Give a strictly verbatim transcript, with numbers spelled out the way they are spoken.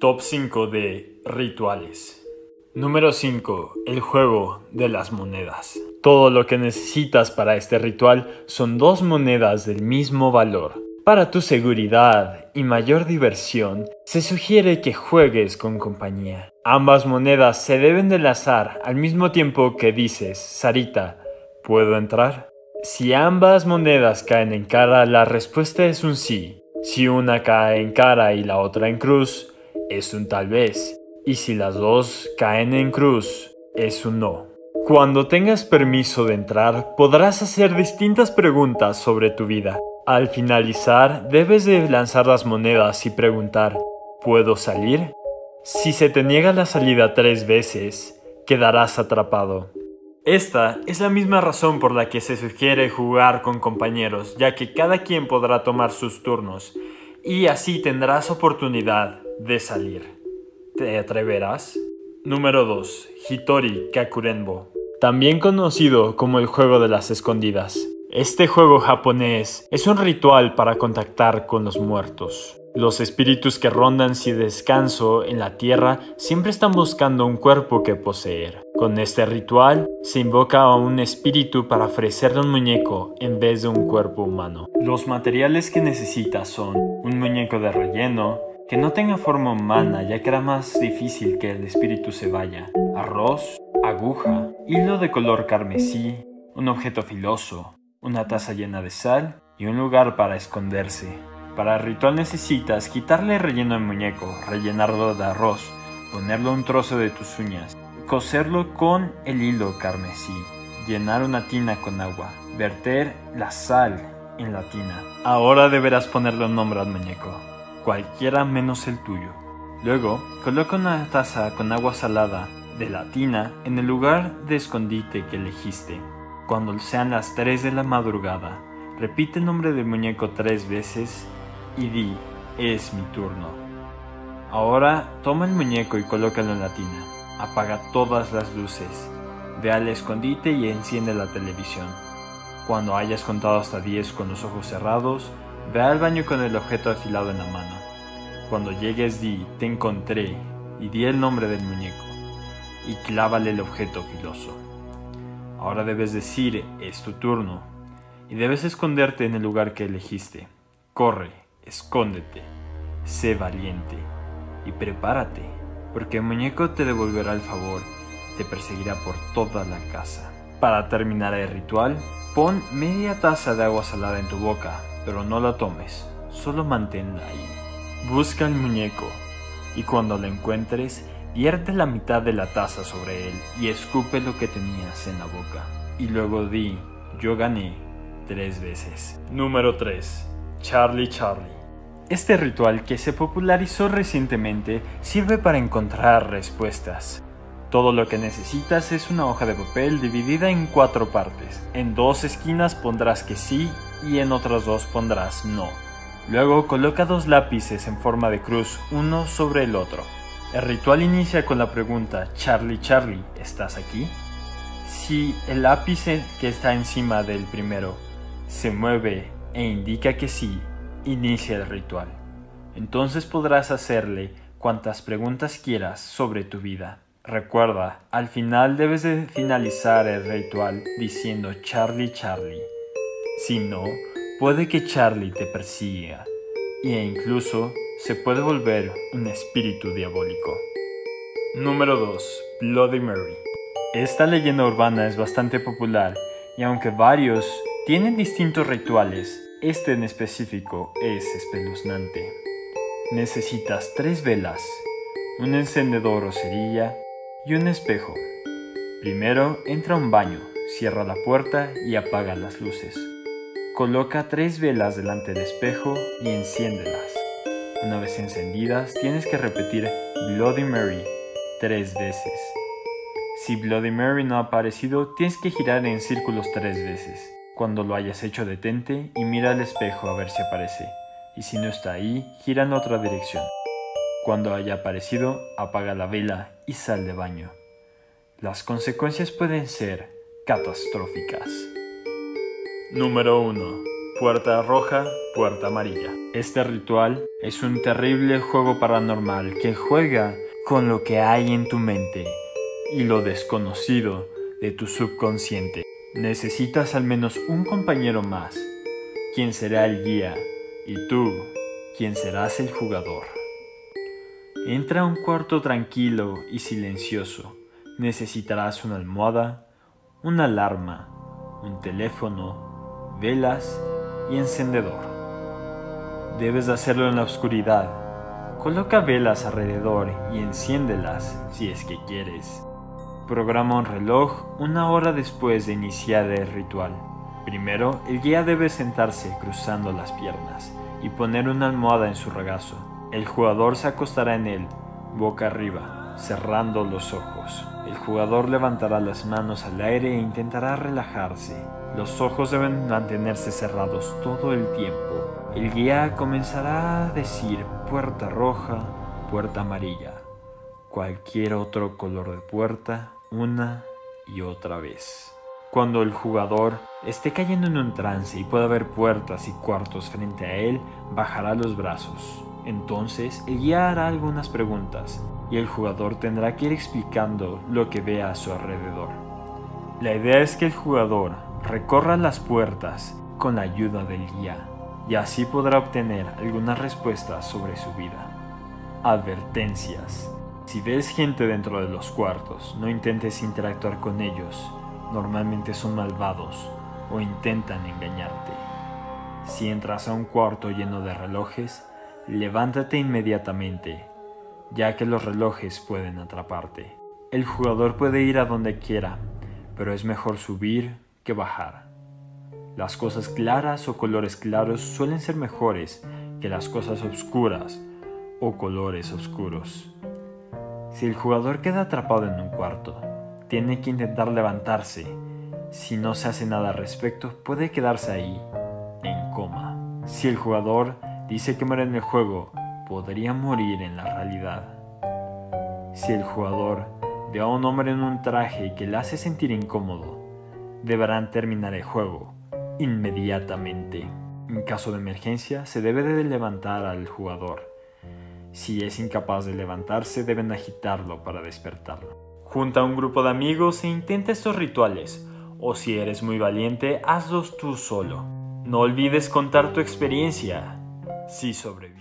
Top cinco de rituales. Número cinco. El juego de las monedas. Todo lo que necesitas para este ritual son dos monedas del mismo valor. Para tu seguridad y mayor diversión, se sugiere que juegues con compañía. Ambas monedas se deben del azar al mismo tiempo que dices, Sarita, ¿puedo entrar? Si ambas monedas caen en cara, la respuesta es un sí. Si una cae en cara y la otra en cruz, es un tal vez. Y si las dos caen en cruz, es un no. Cuando tengas permiso de entrar, podrás hacer distintas preguntas sobre tu vida. Al finalizar, debes de lanzar las monedas y preguntar, ¿puedo salir? Si se te niega la salida tres veces, quedarás atrapado. Esta es la misma razón por la que se sugiere jugar con compañeros, ya que cada quien podrá tomar sus turnos, y así tendrás oportunidad de salir. ¿Te atreverás? Número dos. Hitori Kakurenbo, también conocido como el juego de las escondidas. Este juego japonés es un ritual para contactar con los muertos. Los espíritus que rondan sin descanso en la tierra siempre están buscando un cuerpo que poseer. Con este ritual, se invoca a un espíritu para ofrecerle un muñeco en vez de un cuerpo humano. Los materiales que necesitas son un muñeco de relleno, que no tenga forma humana ya que era más difícil que el espíritu se vaya, arroz, aguja, hilo de color carmesí, un objeto filoso, una taza llena de sal y un lugar para esconderse. Para el ritual necesitas quitarle el relleno al muñeco, rellenarlo de arroz, ponerle un trozo de tus uñas, coserlo con el hilo carmesí, llenar una tina con agua, verter la sal en la tina. Ahora deberás ponerle un nombre al muñeco, cualquiera menos el tuyo. Luego, coloca una taza con agua salada de la tina en el lugar de escondite que elegiste. Cuando sean las tres de la madrugada, repite el nombre del muñeco tres veces y di, es mi turno. Ahora, toma el muñeco y colócalo en la tina. Apaga todas las luces, ve al escondite y enciende la televisión. Cuando hayas contado hasta diez con los ojos cerrados, ve al baño con el objeto afilado en la mano. Cuando llegues di, te encontré, y di el nombre del muñeco, y clávale el objeto filoso. Ahora debes decir, es tu turno, y debes esconderte en el lugar que elegiste. Corre, escóndete, sé valiente, y prepárate, porque el muñeco te devolverá el favor, te perseguirá por toda la casa. Para terminar el ritual, pon media taza de agua salada en tu boca, pero no la tomes, solo manténla ahí. Busca el muñeco, y cuando lo encuentres, vierte la mitad de la taza sobre él y escupe lo que tenías en la boca. Y luego di, yo gané, tres veces. Número tres. Charlie Charlie. Este ritual, que se popularizó recientemente, sirve para encontrar respuestas. Todo lo que necesitas es una hoja de papel dividida en cuatro partes. En dos esquinas pondrás que sí y en otras dos pondrás no. Luego coloca dos lápices en forma de cruz, uno sobre el otro. El ritual inicia con la pregunta, Charlie Charlie, ¿estás aquí? Si el lápiz que está encima del primero se mueve e indica que sí, inicia el ritual. Entonces podrás hacerle cuantas preguntas quieras sobre tu vida. Recuerda, al final debes de finalizar el ritual diciendo Charlie Charlie. Si no, puede que Charlie te persiga e incluso se puede volver un espíritu diabólico. Número dos. Bloody Mary. Esta leyenda urbana es bastante popular y aunque varios tienen distintos rituales, este en específico es espeluznante. Necesitas tres velas, un encendedor o cerilla y un espejo. Primero entra a un baño, cierra la puerta y apaga las luces. Coloca tres velas delante del espejo y enciéndelas. Una vez encendidas, tienes que repetir Bloody Mary tres veces. Si Bloody Mary no ha aparecido, tienes que girar en círculos tres veces. Cuando lo hayas hecho, detente y mira al espejo a ver si aparece, y si no está ahí, gira en otra dirección. Cuando haya aparecido, apaga la vela y sal de baño. Las consecuencias pueden ser catastróficas. Número uno. Puerta Roja, Puerta Amarilla. Este ritual es un terrible juego paranormal que juega con lo que hay en tu mente y lo desconocido de tu subconsciente. Necesitas al menos un compañero más, quien será el guía, y tú, quien serás el jugador. Entra a un cuarto tranquilo y silencioso. Necesitarás una almohada, una alarma, un teléfono, velas y encendedor. Debes hacerlo en la oscuridad. Coloca velas alrededor y enciéndelas si es que quieres. Programa un reloj una hora después de iniciar el ritual. Primero, el guía debe sentarse cruzando las piernas y poner una almohada en su regazo. El jugador se acostará en él, boca arriba, cerrando los ojos. El jugador levantará las manos al aire e intentará relajarse. Los ojos deben mantenerse cerrados todo el tiempo. El guía comenzará a decir puerta roja, puerta amarilla, cualquier otro color de puerta, una y otra vez. Cuando el jugador esté cayendo en un trance y pueda ver puertas y cuartos frente a él, bajará los brazos. Entonces, el guía hará algunas preguntas y el jugador tendrá que ir explicando lo que vea a su alrededor. La idea es que el jugador recorra las puertas con la ayuda del guía y así podrá obtener algunas respuestas sobre su vida. Advertencias. Si ves gente dentro de los cuartos, no intentes interactuar con ellos. Normalmente son malvados o intentan engañarte. Si entras a un cuarto lleno de relojes, levántate inmediatamente, ya que los relojes pueden atraparte. El jugador puede ir a donde quiera, pero es mejor subir que bajar. Las cosas claras o colores claros suelen ser mejores que las cosas oscuras o colores oscuros. Si el jugador queda atrapado en un cuarto, tiene que intentar levantarse. Si no se hace nada al respecto, puede quedarse ahí, en coma. Si el jugador dice que muere en el juego, podría morir en la realidad. Si el jugador ve a un hombre en un traje que le hace sentir incómodo, deberán terminar el juego inmediatamente. En caso de emergencia, se debe de levantar al jugador. Si es incapaz de levantarse, deben agitarlo para despertarlo. Junta a un grupo de amigos e intenta estos rituales, o si eres muy valiente, hazlos tú solo. No olvides contar tu experiencia, si sobrevives.